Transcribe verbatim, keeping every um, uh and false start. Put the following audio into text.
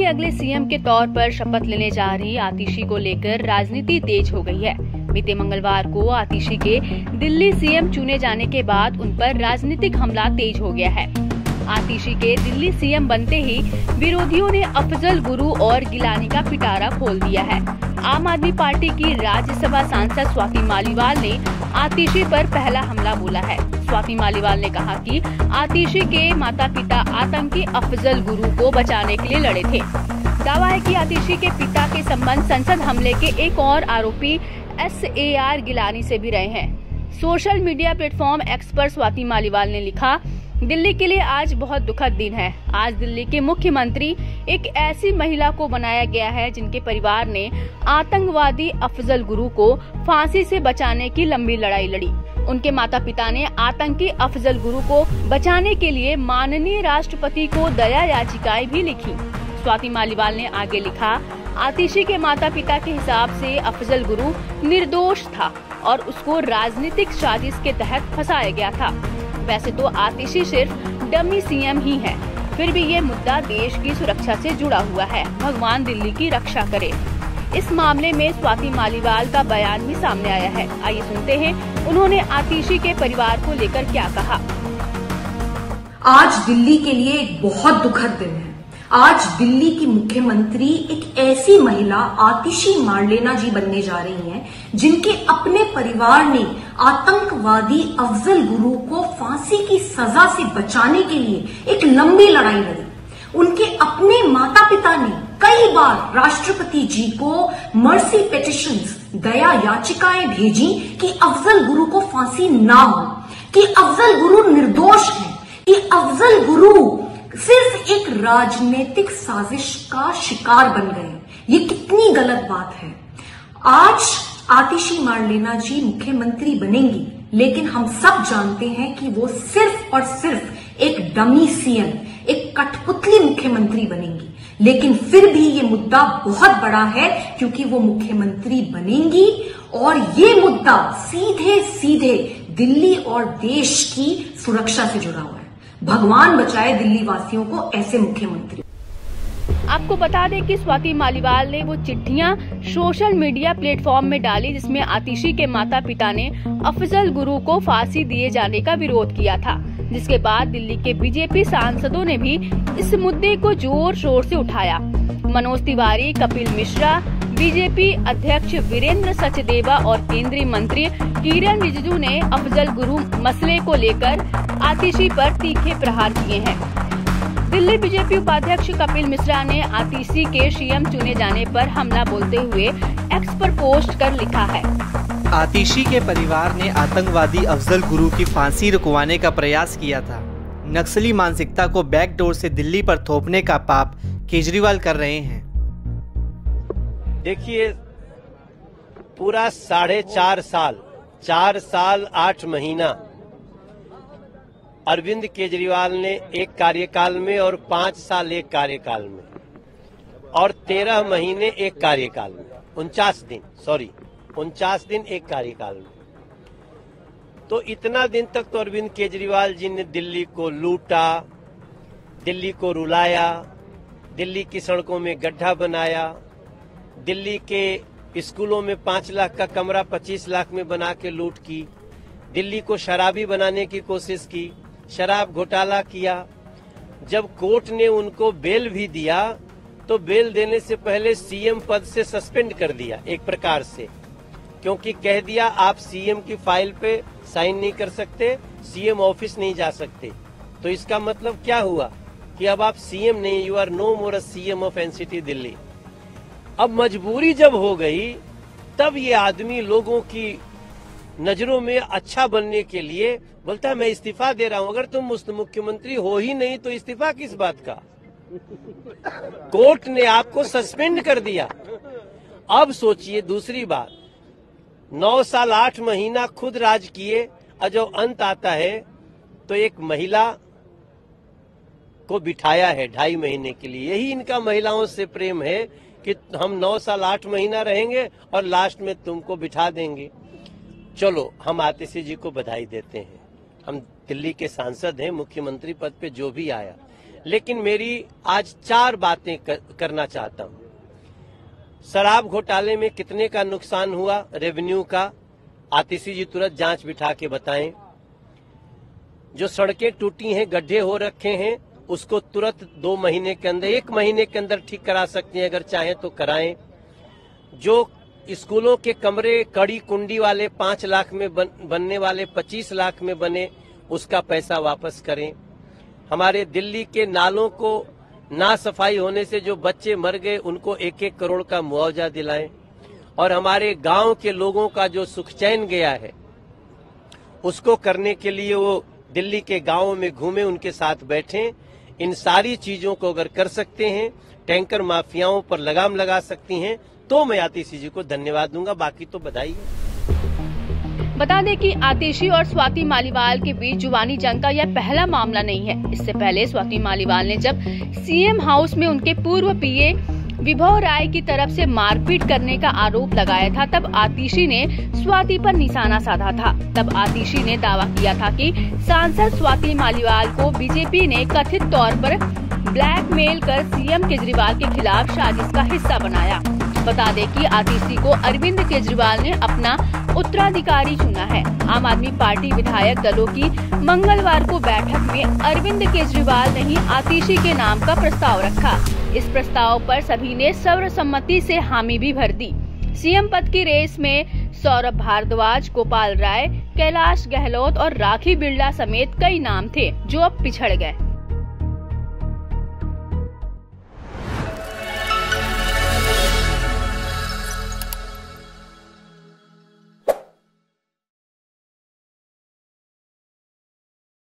के अगले सीएम के तौर पर शपथ लेने जा रही आतिशी को लेकर राजनीति तेज हो गई है। बीते मंगलवार को आतिशी के दिल्ली सीएम चुने जाने के बाद उन पर राजनीतिक हमला तेज हो गया है। आतिशी के दिल्ली सीएम बनते ही विरोधियों ने अफजल गुरु और गिलानी का पिटारा खोल दिया है। आम आदमी पार्टी की राज्यसभा सांसद स्वाति मालीवाल ने आतिशी पर पहला हमला बोला है। स्वाति मालीवाल ने कहा कि आतिशी के माता पिता आतंकी अफजल गुरु को बचाने के लिए लड़े थे। दावा है कि आतिशी के पिता के संबंध संसद हमले के एक और आरोपी एसएआर गिलानी से भी रहे हैं। सोशल मीडिया प्लेटफॉर्म एक्स पर स्वाति मालीवाल ने लिखा, दिल्ली के लिए आज बहुत दुखद दिन है। आज दिल्ली के मुख्यमंत्री एक ऐसी महिला को बनाया गया है जिनके परिवार ने आतंकवादी अफजल गुरु को फांसी से बचाने की लंबी लड़ाई लड़ी। उनके माता पिता ने आतंकी अफजल गुरु को बचाने के लिए माननीय राष्ट्रपति को दया याचिकाएं भी लिखी। स्वाति मालीवाल ने आगे लिखा, आतिशी के माता पिता के हिसाब से अफजल गुरु निर्दोष था और उसको राजनीतिक साजिश के तहत फंसाया गया था। वैसे तो आतिशी सिर्फ डमी सीएम ही है, फिर भी ये मुद्दा देश की सुरक्षा से जुड़ा हुआ है। भगवान दिल्ली की रक्षा करे। इस मामले में स्वाति मालीवाल का बयान भी सामने आया है। आइए सुनते हैं उन्होंने आतिशी के परिवार को लेकर क्या कहा। आज दिल्ली के लिए एक बहुत दुखद दिन है। आज दिल्ली की मुख्यमंत्री एक ऐसी महिला आतिशी मारलेना जी बनने जा रही हैं, जिनके अपने परिवार ने आतंकवादी अफजल गुरु को फांसी की सजा से बचाने के लिए एक लंबी लड़ाई लड़ी। उनके अपने माता पिता ने कई बार राष्ट्रपति जी को मर्सी पिटिशंस, दया याचिकाएं भेजी कि अफजल गुरु को फांसी ना हो, कि अफजल गुरु निर्दोष है, कि अफजल गुरु सिर्फ एक राजनीतिक साजिश का शिकार बन गए। ये कितनी गलत बात है। आज आतिशी मारलेना जी मुख्यमंत्री बनेंगी, लेकिन हम सब जानते हैं कि वो सिर्फ और सिर्फ एक डमी सीएम, एक कठपुतली मुख्यमंत्री बनेंगी। लेकिन फिर भी ये मुद्दा बहुत बड़ा है, क्योंकि वो मुख्यमंत्री बनेंगी और ये मुद्दा सीधे सीधे दिल्ली और देश की सुरक्षा से जुड़ा हुआ है। भगवान बचाए दिल्ली वासियों को ऐसे मुख्यमंत्री। आपको बता दें कि स्वाति मालीवाल ने वो चिट्ठियां सोशल मीडिया प्लेटफॉर्म में डाली जिसमें आतिशी के माता पिता ने अफजल गुरु को फांसी दिए जाने का विरोध किया था, जिसके बाद दिल्ली के बीजेपी सांसदों ने भी इस मुद्दे को जोर शोर से उठाया। मनोज तिवारी, कपिल मिश्रा, बीजेपी अध्यक्ष वीरेंद्र सचदेवा और केंद्रीय मंत्री किरण रिजिजू ने अफजल गुरु मसले को लेकर आतिशी पर तीखे प्रहार किए हैं। दिल्ली बीजेपी उपाध्यक्ष कपिल मिश्रा ने आतिशी के सीएम चुने जाने पर हमला बोलते हुए एक्स पर पोस्ट कर लिखा है, आतिशी के परिवार ने आतंकवादी अफजल गुरु की फांसी रुकवाने का प्रयास किया था। नक्सली मानसिकता को बैकडोर से दिल्ली पर थोपने का पाप केजरीवाल कर रहे हैं। देखिए, पूरा साढ़े चार साल चार साल आठ महीना अरविंद केजरीवाल ने एक कार्यकाल में और पाँच साल एक कार्यकाल में और तेरह महीने एक कार्यकाल में उनचास दिन सॉरी उनचास दिन एक कार्यकाल में, तो इतना दिन तक तो अरविंद केजरीवाल जी ने दिल्ली को लूटा, दिल्ली को रुलाया, दिल्ली की सड़कों में गड्ढा बनाया, दिल्ली के स्कूलों में पाँच लाख का कमरा पच्चीस लाख में बना के लूट की, दिल्ली को शराबी बनाने की कोशिश की, शराब घोटाला किया। जब कोर्ट ने उनको बेल भी दिया तो बेल देने से पहले सीएम पद से सस्पेंड कर दिया एक प्रकार से, क्योंकि कह दिया आप सीएम की फाइल पे साइन नहीं कर सकते, सीएम ऑफिस नहीं जा सकते। तो इसका मतलब क्या हुआ कि अब आप सीएम नहीं, you are no more a CM of NCT Delhi. अब मजबूरी जब हो गई तब ये आदमी लोगों की नजरों में अच्छा बनने के लिए बोलता है मैं इस्तीफा दे रहा हूं। अगर तुम मुख्यमंत्री हो ही नहीं तो इस्तीफा किस बात का? कोर्ट ने आपको सस्पेंड कर दिया। अब सोचिए, दूसरी बात, नौ साल आठ महीना खुद राज किए और जब अंत आता है तो एक महिला को बिठाया है ढाई महीने के लिए। यही इनका महिलाओं से प्रेम है कि हम नौ साल आठ महीना रहेंगे और लास्ट में तुमको बिठा देंगे। चलो, हम आतिशी जी को बधाई देते हैं। हम दिल्ली के सांसद हैं, मुख्यमंत्री पद पे जो भी आया, लेकिन मेरी आज चार बातें कर, करना चाहता हूँ। शराब घोटाले में कितने का नुकसान हुआ रेवेन्यू का, आतिशी जी तुरंत जांच बिठा के बताएं। जो सड़कें टूटी हैं, गड्ढे हो रखे हैं, उसको तुरंत दो महीने के अंदर, एक महीने के अंदर ठीक करा सकते हैं, अगर चाहें तो कराएं। जो स्कूलों के कमरे कड़ी कुंडी वाले पांच लाख में बन, बनने वाले पच्चीस लाख में बने, उसका पैसा वापस करें। हमारे दिल्ली के नालों को ना सफाई होने से जो बच्चे मर गए, उनको एक एक करोड़ का मुआवजा दिलाएं। और हमारे गांव के लोगों का जो सुखचैन गया है, उसको करने के लिए वो दिल्ली के गांवों में घूमें, उनके साथ बैठें। इन सारी चीजों को अगर कर सकते हैं, टैंकर माफियाओं पर लगाम लगा सकती हैं, तो मैं आतिशी जी को धन्यवाद दूंगा, बाकी तो बधाई है। बता दें कि आतिशी और स्वाति मालीवाल के बीच जुबानी जंग का यह पहला मामला नहीं है। इससे पहले स्वाति मालीवाल ने जब सीएम हाउस में उनके पूर्व पीए विभव राय की तरफ से मारपीट करने का आरोप लगाया था, तब आतिशी ने स्वाति पर निशाना साधा था। तब आतिशी ने दावा किया था कि सांसद स्वाति मालीवाल को बीजेपी ने कथित तौर पर ब्लैकमेल कर सीएम केजरीवाल के खिलाफ साजिश का हिस्सा बनाया। बता दें कि आतिशी को अरविंद केजरीवाल ने अपना उत्तराधिकारी चुना है। आम आदमी पार्टी विधायक दलों की मंगलवार को बैठक में अरविंद केजरीवाल नहीं आतिशी के नाम का प्रस्ताव रखा। इस प्रस्ताव पर सभी ने सर्वसम्मति से हामी भी भर दी। सीएम पद की रेस में सौरभ भारद्वाज, गोपाल राय, कैलाश गहलोत और राखी बिरला समेत कई नाम थे जो अब पिछड़ गए।